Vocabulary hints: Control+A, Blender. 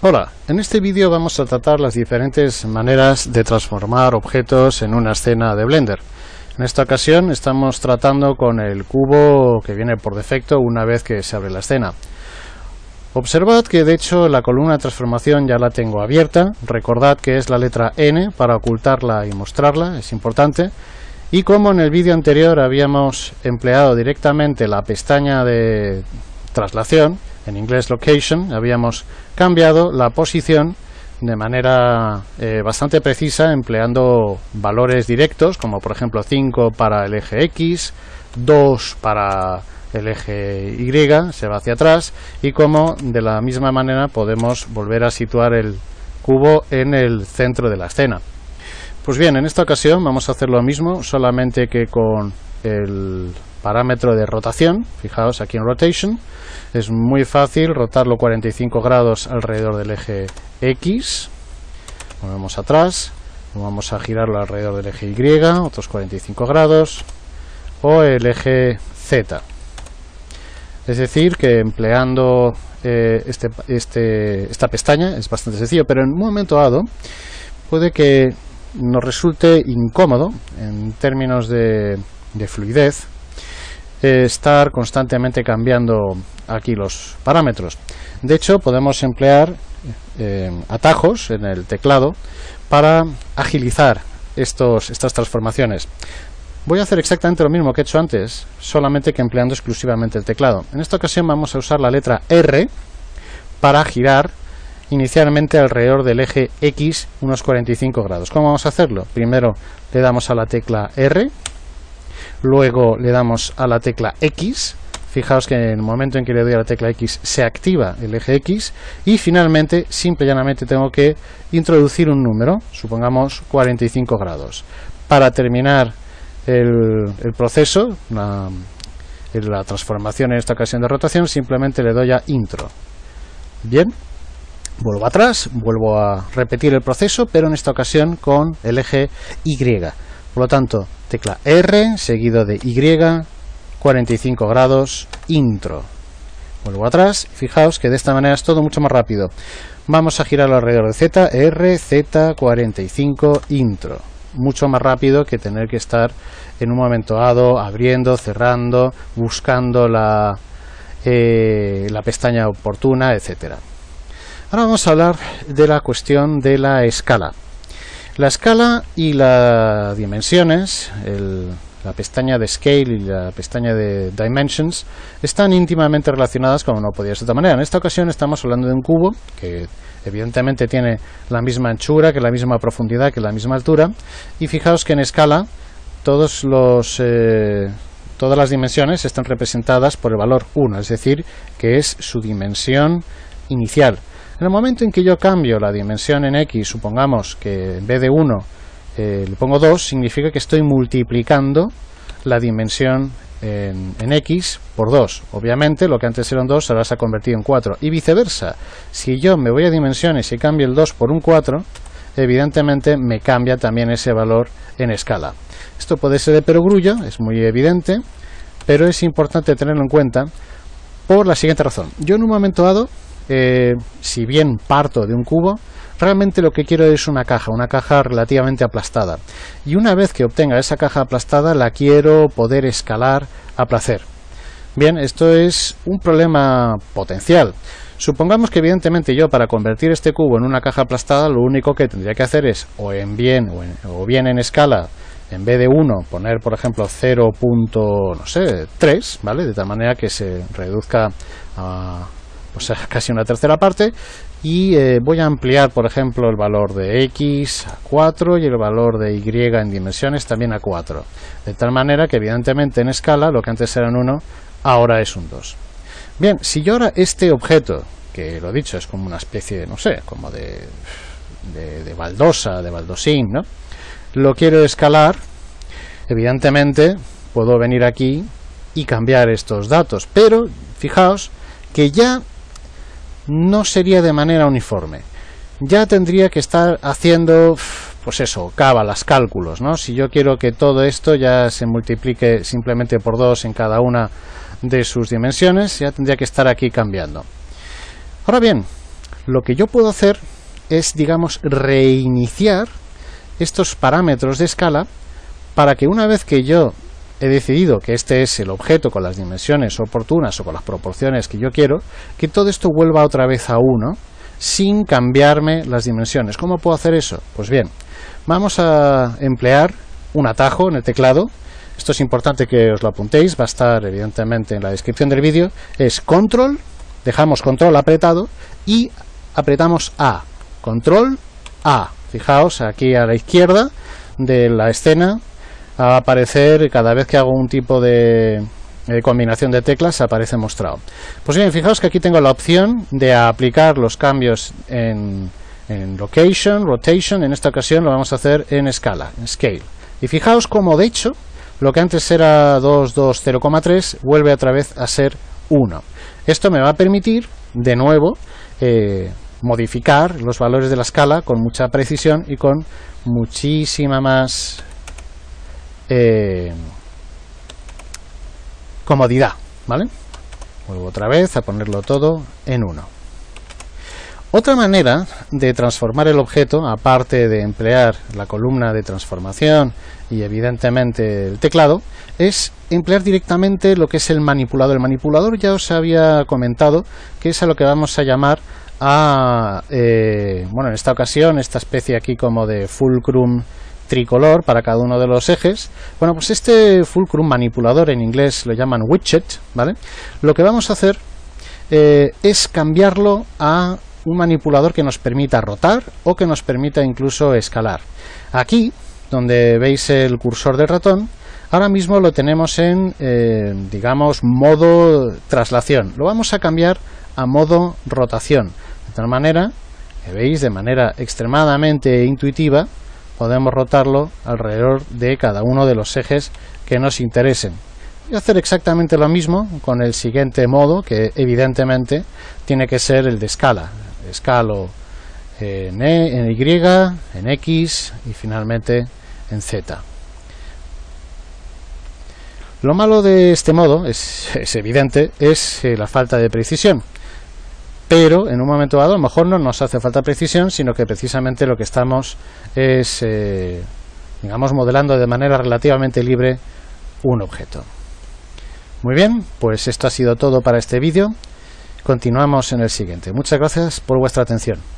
Hola, en este vídeo vamos a tratar las diferentes maneras de transformar objetos en una escena de Blender. En esta ocasión estamos tratando con el cubo que viene por defecto una vez que se abre la escena. Observad que de hecho la columna de transformación ya la tengo abierta. Recordad que es la letra N para ocultarla y mostrarla, es importante. Y como en el vídeo anterior habíamos empleado directamente la pestaña de traslación, en inglés location, habíamos cambiado la posición de manera bastante precisa empleando valores directos, como por ejemplo 5 para el eje X, 2 para el eje Y, se va hacia atrás, y como de la misma manera podemos volver a situar el cubo en el centro de la escena. Pues bien, en esta ocasión vamos a hacer lo mismo, solamente que con el parámetro de rotación. Fijaos aquí en rotation, es muy fácil rotarlo 45 grados alrededor del eje X, volvemos atrás, vamos a girarlo alrededor del eje Y, otros 45 grados, o el eje Z. Es decir, que empleando esta pestaña es bastante sencillo, pero en un momento dado puede que nos resulte incómodo en términos de fluidez estar constantemente cambiando aquí los parámetros. De hecho, podemos emplear atajos en el teclado para agilizar estas transformaciones. Voy a hacer exactamente lo mismo que he hecho antes, solamente que empleando exclusivamente el teclado. En esta ocasión vamos a usar la letra R para girar inicialmente alrededor del eje X unos 45 grados. ¿Cómo vamos a hacerlo? Primero le damos a la tecla R, luego le damos a la tecla X, fijaos que en el momento en que le doy a la tecla X se activa el eje X, y finalmente, simple y llanamente, tengo que introducir un número, supongamos 45 grados. Para terminar el proceso, la transformación en esta ocasión de rotación, simplemente le doy a intro. Bien, vuelvo atrás, vuelvo a repetir el proceso, pero en esta ocasión con el eje Y. Por lo tanto, tecla R, seguido de Y, 45 grados, intro. Vuelvo atrás, fijaos que de esta manera es todo mucho más rápido. Vamos a girarlo alrededor de Z, R, Z, 45, intro. Mucho más rápido que tener que estar en un momento dado abriendo, cerrando, buscando la pestaña oportuna, etcétera. Ahora vamos a hablar de la cuestión de la escala. La escala y las dimensiones, la pestaña de Scale y la pestaña de Dimensions, están íntimamente relacionadas, como no podía ser de otra manera. En esta ocasión estamos hablando de un cubo que evidentemente tiene la misma anchura, que la misma profundidad, que la misma altura. Y fijaos que en escala todas las dimensiones están representadas por el valor 1, es decir, que es su dimensión inicial. En el momento en que yo cambio la dimensión en X, supongamos que en vez de 1 le pongo 2, significa que estoy multiplicando la dimensión en X por 2. Obviamente lo que antes eran 2 ahora se ha convertido en 4. Y viceversa, si yo me voy a dimensiones y cambio el 2 por un 4, evidentemente me cambia también ese valor en escala. Esto puede ser de perogrullo, es muy evidente, pero es importante tenerlo en cuenta por la siguiente razón. Yo en un momento dado, si bien parto de un cubo, realmente lo que quiero es una caja relativamente aplastada, y una vez que obtenga esa caja aplastada la quiero poder escalar a placer. Bien, esto es un problema potencial. Supongamos que evidentemente yo, para convertir este cubo en una caja aplastada, lo único que tendría que hacer es o bien en escala, en vez de 1, poner por ejemplo 0.3, ¿vale? De tal manera que se reduzca a casi una tercera parte, y voy a ampliar por ejemplo el valor de X a 4 y el valor de Y en dimensiones también a 4, de tal manera que evidentemente en escala lo que antes era un 1 ahora es un 2. Bien, si yo ahora este objeto, que lo dicho es como una especie de, como de baldosa, de baldosín, ¿no?, lo quiero escalar, evidentemente puedo venir aquí y cambiar estos datos, pero fijaos que ya no sería de manera uniforme. Ya tendría que estar haciendo, pues eso, cábalas, cálculos, ¿no? Si yo quiero que todo esto ya se multiplique simplemente por 2 en cada una de sus dimensiones, ya tendría que estar aquí cambiando. Ahora bien, Lo que yo puedo hacer es, digamos, reiniciar estos parámetros de escala para que una vez que yo he decidido que este es el objeto con las dimensiones oportunas o con las proporciones que yo quiero, que todo esto vuelva otra vez a 1 sin cambiarme las dimensiones. ¿Cómo puedo hacer eso? Pues bien, vamos a emplear un atajo en el teclado. Esto es importante que os lo apuntéis, va a estar evidentemente en la descripción del vídeo. Es control, dejamos control apretado y apretamos A, control A. Fijaos, aquí a la izquierda de la escena va a aparecer, cada vez que hago un tipo de combinación de teclas aparece mostrado. Pues bien, fijaos que aquí tengo la opción de aplicar los cambios en location, rotation. En esta ocasión lo vamos a hacer en escala, en scale. Y fijaos como de hecho lo que antes era 220,3 vuelve otra vez a ser 1. Esto me va a permitir de nuevo modificar los valores de la escala con mucha precisión y con muchísima más comodidad, ¿vale? Vuelvo otra vez a ponerlo todo en 1. Otra manera de transformar el objeto, aparte de emplear la columna de transformación y evidentemente el teclado, es emplear directamente lo que es el manipulador. El manipulador ya os había comentado que es a lo que vamos a llamar a, bueno, en esta ocasión, esta especie aquí como de fulcrum tricolor para cada uno de los ejes. Bueno, pues este fulcrum manipulador en inglés lo llaman widget, ¿vale? Lo que vamos a hacer es cambiarlo a un manipulador que nos permita rotar o que nos permita incluso escalar. Aquí, donde veis el cursor del ratón, ahora mismo lo tenemos en, digamos, modo traslación. Lo vamos a cambiar a modo rotación. De tal manera, que veis, de manera extremadamente intuitiva, podemos rotarlo alrededor de cada uno de los ejes que nos interesen. Voy a hacer exactamente lo mismo con el siguiente modo, que evidentemente tiene que ser el de escala. Escalo en E, en Y, en X y finalmente en Z. Lo malo de este modo, es evidente, es la falta de precisión. Pero en un momento dado a lo mejor no nos hace falta precisión, sino que precisamente lo que estamos es, digamos, modelando de manera relativamente libre un objeto. Muy bien, pues esto ha sido todo para este vídeo. Continuamos en el siguiente. Muchas gracias por vuestra atención.